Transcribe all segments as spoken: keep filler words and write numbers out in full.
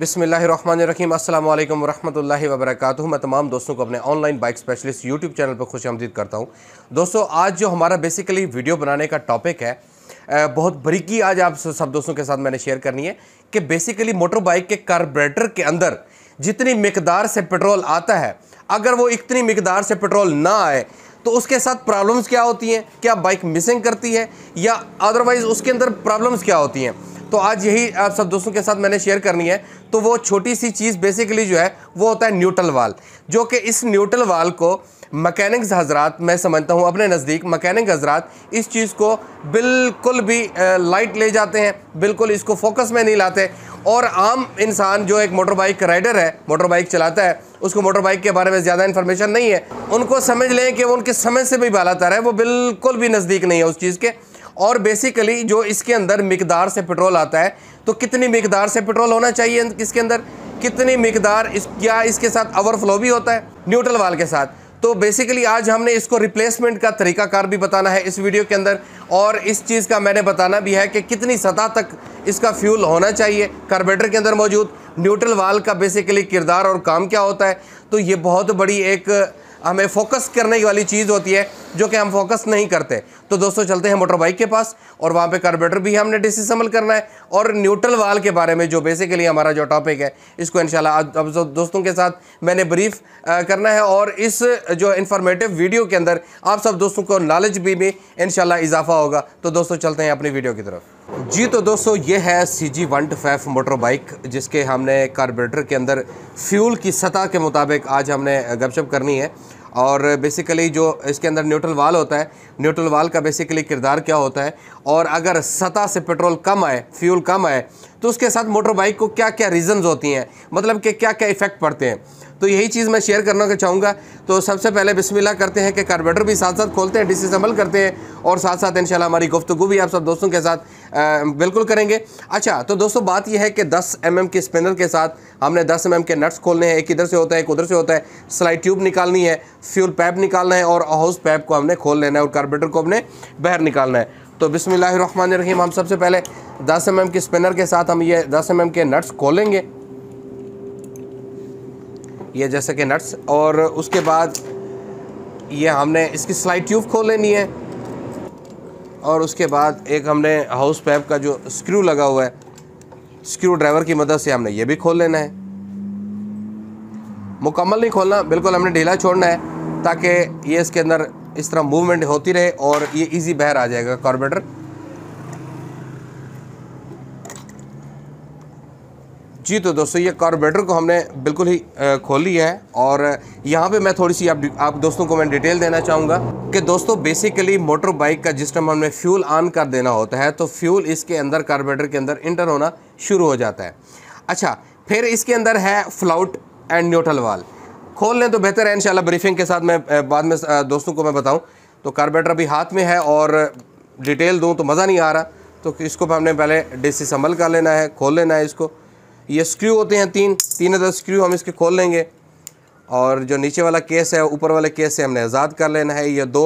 बिस्मिल्लाहिर्रहमानिर्रहीम अस्सलाम वालेकुम रहमतुल्लाहि व बरकातुहू। मैं तमाम दोस्तों को अपने online bike specialist YouTube channel पर खुशामदीद करता हूँ। दोस्तों, आज जो हमारा बेसिकली वीडियो बनाने का टॉपिक है, बहुत बारीकी आज आप सब दोस्तों के साथ मैंने शेयर करनी है कि बेसिकली मोटर बाइक के कार्बोरेटर के अंदर जितनी मकदार से पेट्रोल आता है, अगर वो इतनी मकदार से पेट्रोल ना आए तो उसके साथ प्रॉब्लम्स क्या होती हैं, क्या बाइक मिसिंग करती है या अदरवाइज़ उसके अंदर प्रॉब्लम्स क्या होती हैं। तो आज यही आप सब दोस्तों के साथ मैंने शेयर करनी है। तो वो छोटी सी चीज़ बेसिकली जो है वो होता है न्यूट्रल वाल, जो कि इस न्यूट्रल वाल को मैकेनिक्स हजरात, मैं समझता हूँ अपने नज़दीक मैकेनिक हजरात इस चीज़ को बिल्कुल भी लाइट ले जाते हैं, बिल्कुल इसको फोकस में नहीं लाते। और आम इंसान जो एक मोटर बाइक राइडर है, मोटर बाइक चलाता है, उसको मोटर बाइक के बारे में ज़्यादा इन्फॉर्मेशन नहीं है। उनको समझ लें कि वो उनके समझ से भी बालातर है, वो बिल्कुल भी नज़दीक नहीं है उस चीज़ के। और बेसिकली जो इसके अंदर मकदार से पेट्रोल आता है, तो कितनी मकदार से पेट्रोल होना चाहिए इसके अंदर, कितनी मकदार इस, क्या इसके साथ ओवरफ्लो भी होता है न्यूट्रल वाल के साथ। तो बेसिकली आज हमने इसको रिप्लेसमेंट का तरीकाकार भी बताना है इस वीडियो के अंदर, और इस चीज़ का मैंने बताना भी है कि कितनी सतह तक इसका फ्यूल होना चाहिए, कार्बोरेटर के अंदर मौजूद न्यूट्रल वाल का बेसिकली किरदार और काम क्या होता है। तो ये बहुत बड़ी एक हमें फोकस करने वाली चीज़ होती है जो कि हम फोकस नहीं करते। तो दोस्तों, चलते हैं मोटर बाइक के पास, और वहाँ पे कार्बोरेटर भी हमने डिसअसेंबल करना है, और न्यूट्रल वाल के बारे में जो बेसिकली हमारा जो टॉपिक है इसको इंशाल्लाह अब दोस्तों के साथ मैंने ब्रीफ करना है। और इस जो इंफॉर्मेटिव वीडियो के अंदर आप सब दोस्तों को नॉलेज भी में इंशाल्लाह इजाफा होगा। तो दोस्तों, चलते हैं अपनी वीडियो की तरफ। जी तो दोस्तों, ये है C G one two five motor bike, जिसके हमने कार्बोरेटर के अंदर फ्यूल की सतह के मुताबिक आज हमने गपशप करनी है। और बेसिकली जो इसके अंदर न्यूट्रल वाल होता है, न्यूट्रल वाल का बेसिकली किरदार क्या होता है, और अगर सतह से पेट्रोल कम आए, फ्यूल कम आए, तो उसके साथ मोटर बाइक को क्या क्या रीज़न्स होती हैं, मतलब कि क्या क्या इफ़ेक्ट पड़ते हैं। तो यही चीज़ मैं शेयर करना चाहूँगा। तो सबसे पहले बिस्मिल्लाह करते हैं कि कार्बोरेटर भी साथ साथ खोलते हैं, डिसअसेंबल करते हैं, और साथ साथ इंशाल्लाह हमारी गुफ्तगू भी आप सब दोस्तों के साथ आ, बिल्कुल करेंगे। अच्छा, तो दोस्तों बात यह है कि दस एम एम के स्पिनर के साथ हमने दस एम एम के नट्स खोलने हैं, एक इधर से होता है, एक उधर से होता है, स्लाइड ट्यूब निकालनी है, फ्यूल पैप निकालना है, और हाउस पैप को हमने खोल लेना है, और कार्बोरेटर को हमने बाहर निकालना है। तो बिस्मिल्लाहिर्रहमानिर्रहीम हम सबसे पहले दस एम एम के स्पिनर के साथ हम ये दस एम एम के नट्स खोलेंगे, ये जैसे कि नट्स, और उसके बाद ये हमने इसकी स्लाइड ट्यूब खोल लेनी है, और उसके बाद एक हमने हाउस पैप का जो स्क्रू लगा हुआ है, स्क्रू ड्राइवर की मदद से हमने ये भी खोल लेना है। मुकम्मल नहीं खोलना, बिल्कुल हमने ढीला छोड़ना है ताकि ये इसके अंदर इस तरह मूवमेंट होती रहे और ये इजी बाहर आ जाएगा कार्बोरेटर। जी तो दोस्तों, ये कार्बोरेटर को हमने बिल्कुल ही खोली है, और यहाँ पे मैं थोड़ी सी आप आप दोस्तों को मैं डिटेल देना चाहूँगा कि दोस्तों बेसिकली मोटर बाइक का जिस टाइम हमने फ्यूल ऑन कर देना होता है, तो फ्यूल इसके अंदर कार्बोरेटर के अंदर इंटर होना शुरू हो जाता है। अच्छा, फिर इसके अंदर है फ्लाउट एंड न्यूट्रल वाल, खोल लें तो बेहतर है इंशाल्लाह। ब्रीफिंग के साथ मैं बाद में दोस्तों को मैं बताऊँ। तो कार्बोरेटर अभी हाथ में है और डिटेल दूँ तो मज़ा नहीं आ रहा, तो इसको हमने पहले डिसअसेंबल कर लेना है, खोल लेना है इसको। ये स्क्रू होते हैं तीन तीन अदर स्क्रू हम इसके खोल लेंगे, और जो नीचे वाला केस है ऊपर वाले केस से हमने आज़ाद कर लेना है। ये दो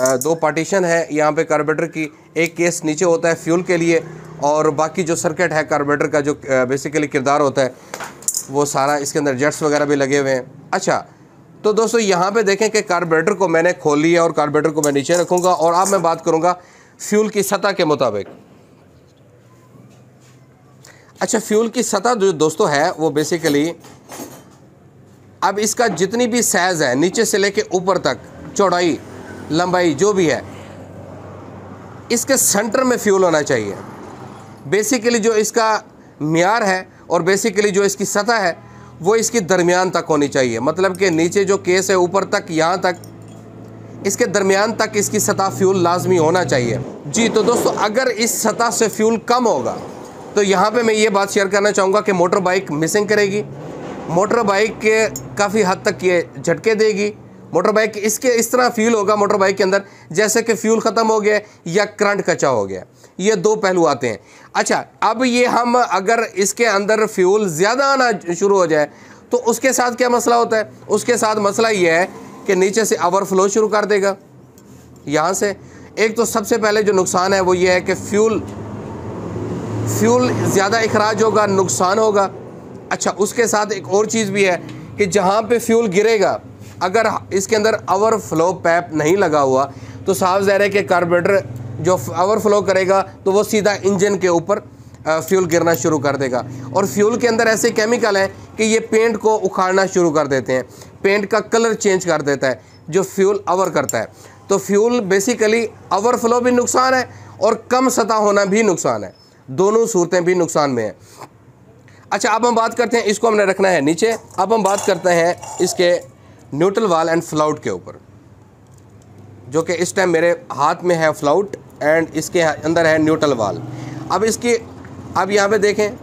आ, दो पार्टीशन है यहाँ पे कार्बोरेटर की, एक केस नीचे होता है फ्यूल के लिए, और बाकी जो सर्किट है कार्बोरेटर का जो आ, बेसिकली किरदार होता है वो सारा इसके अंदर, जेट्स वगैरह भी लगे हुए हैं। अच्छा, तो दोस्तों यहाँ पर देखें कि कार्बोरेटर को मैंने खोल लिया, और कार्बोरेटर को मैं नीचे रखूँगा, और अब मैं बात करूँगा फ्यूल की सतह के मुताबिक। अच्छा, फ्यूल की सतह जो दोस्तों है वो बेसिकली अब इसका जितनी भी साइज़ है, नीचे से लेके ऊपर तक, चौड़ाई लंबाई जो भी है, इसके सेंटर में फ्यूल होना चाहिए। बेसिकली जो इसका मियार है और बेसिकली जो इसकी सतह है वो इसकी दरमियान तक होनी चाहिए, मतलब कि नीचे जो केस है ऊपर तक, यहाँ तक, इसके दरमियान तक इसकी सतह फ्यूल लाजमी होना चाहिए। जी तो दोस्तों, अगर इस सतह से फ्यूल कम होगा तो यहाँ पे मैं ये बात शेयर करना चाहूँगा कि मोटर बाइक मिसिंग करेगी, मोटर बाइक के काफ़ी हद तक ये झटके देगी, मोटर बाइक इसके इस तरह फ्यूल होगा मोटर बाइक के अंदर जैसे कि फ्यूल ख़त्म हो गया या करंट कच्चा हो गया, ये दो पहलू आते हैं। अच्छा, अब ये हम अगर इसके अंदर फ्यूल ज़्यादा आना शुरू हो जाए तो उसके साथ क्या मसला होता है, उसके साथ मसला ये है कि नीचे से ओवरफ्लो शुरू कर देगा यहाँ से। एक तो सबसे पहले जो नुकसान है वो ये है कि फ्यूल फ्यूल ज़्यादा इखराज होगा, नुकसान होगा, अच्छा, उसके साथ एक और चीज़ भी है कि जहाँ पे फ्यूल गिरेगा, अगर इसके अंदर ओवर फ्लो पैप नहीं लगा हुआ तो साफ ज़ाहिर है कि कार्बोरेटर जो ओवर फ्लो करेगा तो वो सीधा इंजन के ऊपर फ्यूल गिरना शुरू कर देगा। और फ्यूल के अंदर ऐसे केमिकल हैं कि ये पेंट को उखाड़ना शुरू कर देते हैं, पेंट का कलर चेंज कर देता है जो फ्यूल ओवर करता है। तो फ्यूल बेसिकली ओवर फ्लो भी नुकसान है और कम सतह होना भी नुकसान है, दोनों सूरतें भी नुकसान में है। अच्छा, अब हम बात करते हैं, इसको हमने रखना है नीचे। अब हम बात करते हैं इसके न्यूट्रल वाल एंड फ्लाउट के ऊपर, जो कि इस टाइम मेरे हाथ में है फ्लाउट एंड इसके अंदर है न्यूट्रल वाल। अब इसकी अब यहाँ पे देखें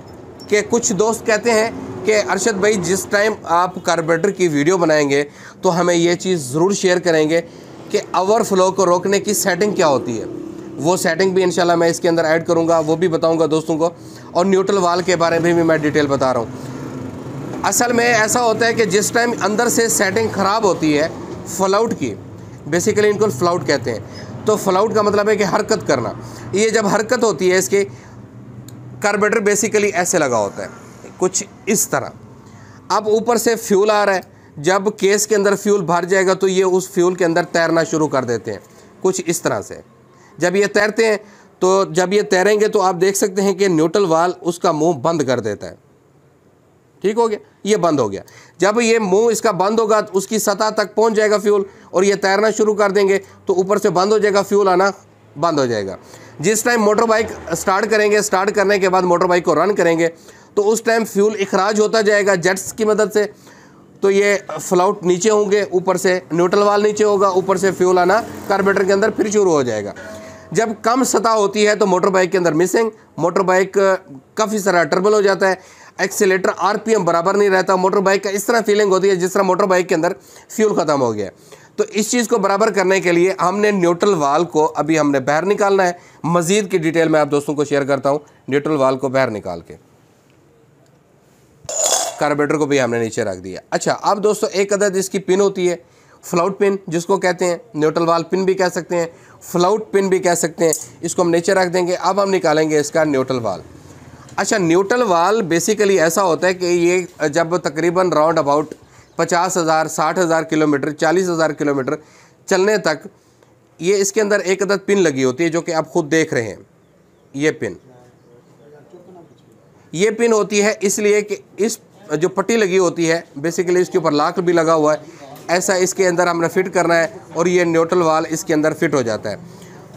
कि कुछ दोस्त कहते हैं कि अरशद भाई जिस टाइम आप कार्बोरेटर की वीडियो बनाएंगे तो हमें ये चीज़ ज़रूर शेयर करेंगे कि ओवर फ्लो को रोकने की सेटिंग क्या होती है। वो सेटिंग भी इंशाल्लाह मैं इसके अंदर ऐड करूंगा, वो भी बताऊंगा दोस्तों को। और न्यूट्रल वाल के बारे में भी मैं डिटेल बता रहा हूँ। असल में ऐसा होता है कि जिस टाइम अंदर से सेटिंग ख़राब होती है फ्लाउट की, बेसिकली इनको फ्लाउट कहते हैं, तो फ्लाउट का मतलब है कि हरकत करना। ये जब हरकत होती है इसके, कार्बोरेटर बेसिकली ऐसे लगा होता है कुछ इस तरह। अब ऊपर से फ्यूल आ रहा है, जब केस के अंदर फ्यूल भर जाएगा तो ये उस फ्यूल के अंदर तैरना शुरू कर देते हैं कुछ इस तरह से। जब ये तैरते हैं तो जब ये तैरेंगे तो आप देख सकते हैं कि न्यूट्रल वाल उसका मुंह बंद कर देता है। ठीक हो गया, ये बंद हो गया। जब ये मुंह इसका बंद होगा तो उसकी सतह तक पहुंच जाएगा फ्यूल, और ये तैरना शुरू कर देंगे तो ऊपर से बंद हो जाएगा, फ्यूल आना बंद हो जाएगा। जिस टाइम मोटर बाइक स्टार्ट करेंगे, स्टार्ट करने के बाद मोटर बाइक को रन करेंगे तो उस टाइम फ्यूल इखराज होता जाएगा जेट्स की मदद से। तो ये फ्लाउट नीचे होंगे, ऊपर से न्यूट्रल वाल नीचे होगा, ऊपर से फ्यूल आना कार्बोरेटर के अंदर फिर शुरू हो जाएगा। जब कम सतह होती है तो मोटर बाइक के अंदर मिसिंग, मोटर बाइक काफ़ी सारा टर्बल हो जाता है, एक्सीलेटर आरपीएम बराबर नहीं रहता, मोटर बाइक का इस तरह फीलिंग होती है जिस तरह मोटर बाइक के अंदर फ्यूल ख़त्म हो गया। तो इस चीज़ को बराबर करने के लिए हमने न्यूट्रल वाल को अभी हमने बाहर निकालना है। मज़ीद की डिटेल मैं आप दोस्तों को शेयर करता हूँ न्यूट्रल वाल को बाहर निकाल के। कार्बोरेटर को भी हमने नीचे रख दिया। अच्छा, अब दोस्तों एक अदद इसकी पिन होती है, फ्लाउट पिन जिसको कहते हैं, न्यूट्रल वाल पिन भी कह सकते हैं, फ्लाउट पिन भी कह सकते हैं। इसको हम नीचे रख देंगे। अब हम निकालेंगे इसका न्यूट्रल वाल। अच्छा, न्यूट्रल वाल बेसिकली ऐसा होता है कि ये जब तकरीबन राउंड अबाउट पचास हज़ार साठ हज़ार किलोमीटर चालीस हज़ार किलोमीटर चलने तक ये इसके अंदर एक अदद पिन लगी होती है, जो कि आप खुद देख रहे हैं। ये पिन ये पिन होती है इसलिए कि इस जो पट्टी लगी होती है, बेसिकली इसके ऊपर लाख भी लगा हुआ है, ऐसा इसके अंदर हमने फिट करना है और ये न्यूट्रल वाल इसके अंदर फिट हो जाता है।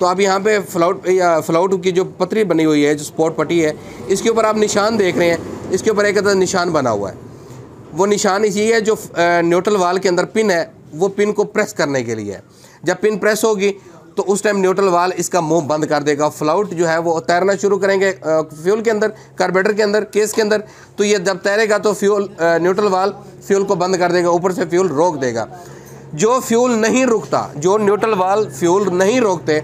तो अब यहाँ पे फ्लाउट या फ्लाउट की जो पतरी बनी हुई है, जो स्पॉट पट्टी है, इसके ऊपर आप निशान देख रहे हैं, इसके ऊपर एक निशान बना हुआ है। वो निशान यही है जो न्यूट्रल वाल के अंदर पिन है, वो पिन को प्रेस करने के लिए है। जब पिन प्रेस होगी तो उस टाइम न्यूट्रल वाल इसका मुंह बंद कर देगा, फ्लाउट जो है वो तैरना शुरू करेंगे फ्यूल के अंदर, कार्बोरेटर के अंदर, केस के अंदर। तो ये जब तैरेगा तो फ्यूल न्यूट्रल वाल फ्यूल को बंद कर देगा, ऊपर से फ्यूल रोक देगा। जो फ्यूल नहीं रुकता, जो न्यूट्रल वाल फ्यूल नहीं रोकते,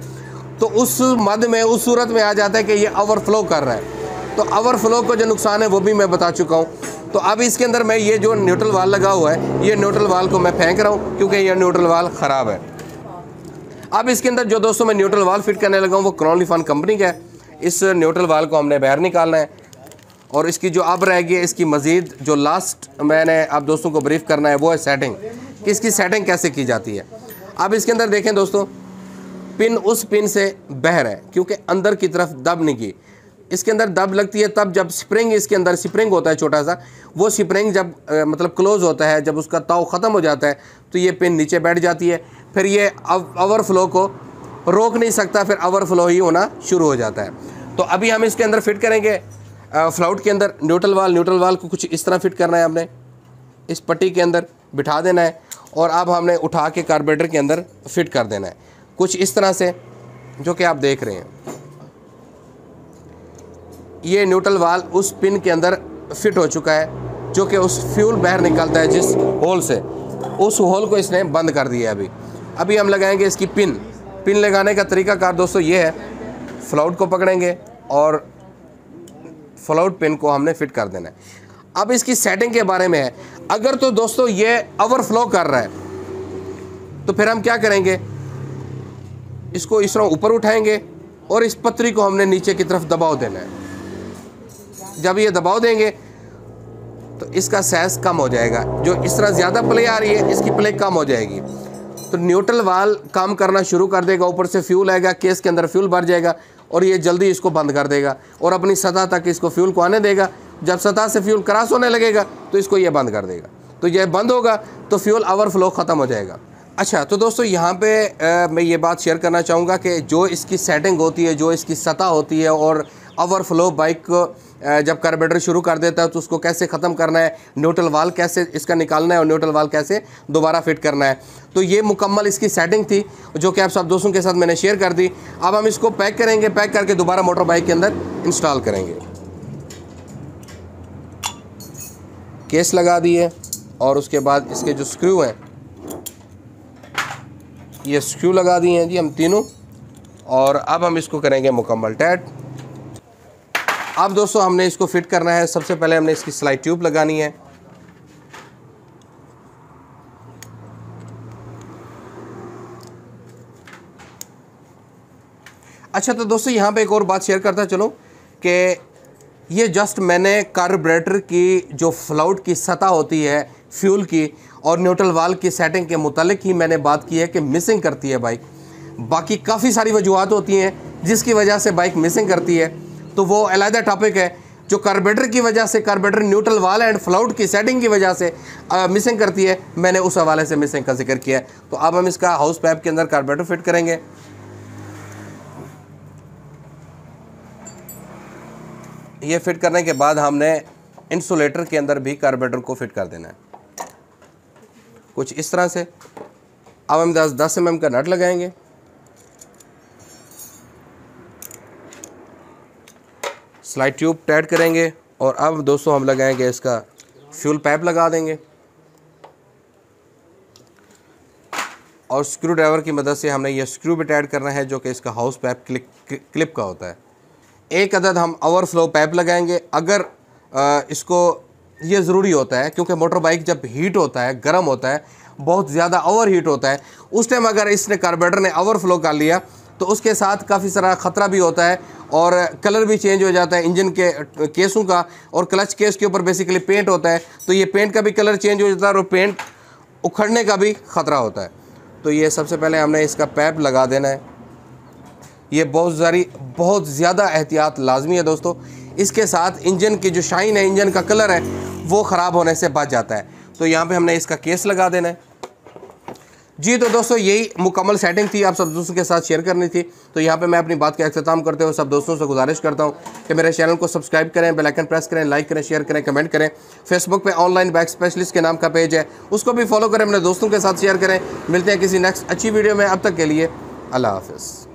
तो उस मद में उस सूरत में आ जाता है कि ये ओवरफ्लो कर रहा है। तो ओवरफ्लो का जो नुकसान है वो भी मैं बता चुका हूँ। तो अब इसके अंदर मैं ये जो न्यूट्रल वाल लगा हुआ है, ये न्यूट्रल वाल को मैं फेंक रहा हूँ क्योंकि यह न्यूट्रल वाल ख़राब है। अब इसके अंदर जो दोस्तों मैं न्यूट्रल वाल फिट करने लगा हूँ वो क्रॉनलीफान कंपनी का है। इस न्यूट्रल वाल को हमने बाहर निकालना है और इसकी जो अब रह गई है, इसकी मज़ीद जो लास्ट मैंने आप दोस्तों को ब्रीफ करना है वो है सेटिंग, कि इसकी सेटिंग कैसे की जाती है। अब इसके अंदर देखें दोस्तों, पिन उस पिन से बाहर है क्योंकि अंदर की तरफ दब नहीं की। इसके अंदर दब लगती है तब जब स्प्रिंग, इसके अंदर स्प्रिंग होता है छोटा सा, वो स्प्रिंग जब आ, मतलब क्लोज होता है, जब उसका ताव ख़त्म हो जाता है तो ये पिन नीचे बैठ जाती है। फिर ये ओवरफ्लो को रोक नहीं सकता, फिर ओवरफ्लो ही होना शुरू हो जाता है। तो अभी हम इसके अंदर फिट करेंगे फ्लाउट के अंदर न्यूट्रल वाल। न्यूट्रल वाल को कुछ इस तरह फिट करना है, हमने इस पट्टी के अंदर बिठा देना है और अब हमने उठा के कार्बोरेटर के अंदर फिट कर देना है कुछ इस तरह से, जो कि आप देख रहे हैं। ये न्यूट्रल वाल उस पिन के अंदर फिट हो चुका है जो कि उस फ्यूल बाहर निकलता है जिस होल से, उस होल को इसने बंद कर दिया है। अभी अभी हम लगाएंगे इसकी पिन। पिन लगाने का तरीका कार दोस्तों ये है, फ्लाउट को पकड़ेंगे और फ्लाउट पिन को हमने फिट कर देना है। अब इसकी सेटिंग के बारे में है, अगर तो दोस्तों ये ओवरफ्लो कर रहा है तो फिर हम क्या करेंगे, इसको इस तरह ऊपर उठाएंगे और इस पतरी को हमने नीचे की तरफ दबाव देना है। जब ये दबाव देंगे तो इसका सैस कम हो जाएगा। जो इस तरह ज़्यादा प्ले आ रही है इसकी प्ले कम हो जाएगी, तो न्यूट्रल वाल काम करना शुरू कर देगा, ऊपर से फ्यूल आएगा, केस के अंदर फ्यूल भर जाएगा और ये जल्दी इसको बंद कर देगा और अपनी सतह तक इसको फ्यूल को आने देगा। जब सतह से फ्यूल क्रॉस होने लगेगा तो इसको ये बंद कर देगा, तो यह बंद होगा तो फ्यूल ओवरफ्लो ख़त्म हो जाएगा। अच्छा तो दोस्तों यहाँ पे आ, मैं ये बात शेयर करना चाहूँगा कि जो इसकी सेटिंग होती है, जो इसकी सतह होती है और ओवरफ्लो बाइक को जब कार्बोरेटर शुरू कर देता है तो उसको कैसे ख़त्म करना है, न्यूट्रल वाल कैसे इसका निकालना है और न्यूट्रल वाल कैसे दोबारा फिट करना है। तो ये मुकम्मल इसकी सेटिंग थी जो कि आप सब दोस्तों के साथ मैंने शेयर कर दी। अब हम इसको पैक करेंगे, पैक करके दोबारा मोटर बाइक के अंदर इंस्टॉल करेंगे। केस लगा दिए और उसके बाद इसके जो स्क्रू हैं ये स्क्रू लगा दिए हैं जी हम तीनों, और अब हम इसको करेंगे मुकम्मल टाइट। अब दोस्तों हमने इसको फिट करना है। सबसे पहले हमने इसकी स्लाइड ट्यूब लगानी है, अच्छा तो दोस्तों यहाँ पे एक और बात शेयर करता चलो कि ये जस्ट मैंने कार्बोरेटर की जो फ्लोट की सतह होती है फ्यूल की और न्यूट्रल वाल की सेटिंग के मुतालिक ही मैंने बात की है कि मिसिंग करती है बाइक। बाकी काफ़ी सारी वजूहत होती हैं जिसकी वजह से बाइक मिसिंग करती है, तो वो अलग टॉपिक है। जो कार्बोरेटर की वजह से, carburettor neutral valve and float की सेटिंग की वजह से आ, मिसिंग करती है, मैंने उस हवाले से मिसिंग का जिक्र किया है। तो अब हम इसका हाउस पैप के अंदर कार्बोरेटर फिट करेंगे। ये फिट करने के बाद हमने इंसुलेटर के अंदर भी कार्बोरेटर को फिट कर देना है कुछ इस तरह से। अब हम दस दस एम एम का नट लगाएंगे। स्लाइड ट्यूब टाइट करेंगे और अब दोस्तों हम लगाएंगे इसका फ्यूल पाइप लगा देंगे और स्क्रू ड्राइवर की मदद से हमने ये स्क्रू भी टाइट करना है जो कि इसका हाउस पाइप क्लिप क्लिप का होता है। एक अदद हम ओवरफ्लो पाइप लगाएंगे। अगर आ, इसको ये ज़रूरी होता है क्योंकि मोटर बाइक जब हीट होता है, गर्म होता है, बहुत ज़्यादा ओवर हीट होता है, उस टाइम अगर इसने कार्बोरेटर ने ओवरफ्लो कर लिया तो उसके साथ काफ़ी सारा ख़तरा भी होता है और कलर भी चेंज हो जाता है इंजन के केसों का, और क्लच केस के ऊपर बेसिकली पेंट होता है तो ये पेंट का भी कलर चेंज हो जाता है और पेंट उखड़ने का भी ख़तरा होता है। तो ये सबसे पहले हमने इसका पैप लगा देना है। ये बहुत सारी बहुत ज़्यादा एहतियात लाजमी है दोस्तों। इसके साथ इंजन की जो शाइन है, इंजन का कलर है, वो ख़राब होने से बच जाता है। तो यहाँ पे हमने इसका केस लगा देना है जी। तो दोस्तों यही मुकम्मल सेटिंग थी, आप सब दोस्तों के साथ शेयर करनी थी। तो यहाँ पे मैं अपनी बात का अख्ताम करते हुए सब दोस्तों से गुजारिश करता हूँ कि मेरे चैनल को सब्सक्राइब करें, बेल आइकन प्रेस करें, लाइक करें, शेयर करें, कमेंट करें। फेसबुक पे ऑनलाइन बाइक स्पेशलिस्ट के नाम का पेज है, उसको भी फॉलो करें, अपने दोस्तों के साथ शेयर करें। मिलते हैं किसी नेक्स्ट अच्छी वीडियो में, अब तक के लिए अल्लाह हाफिज़।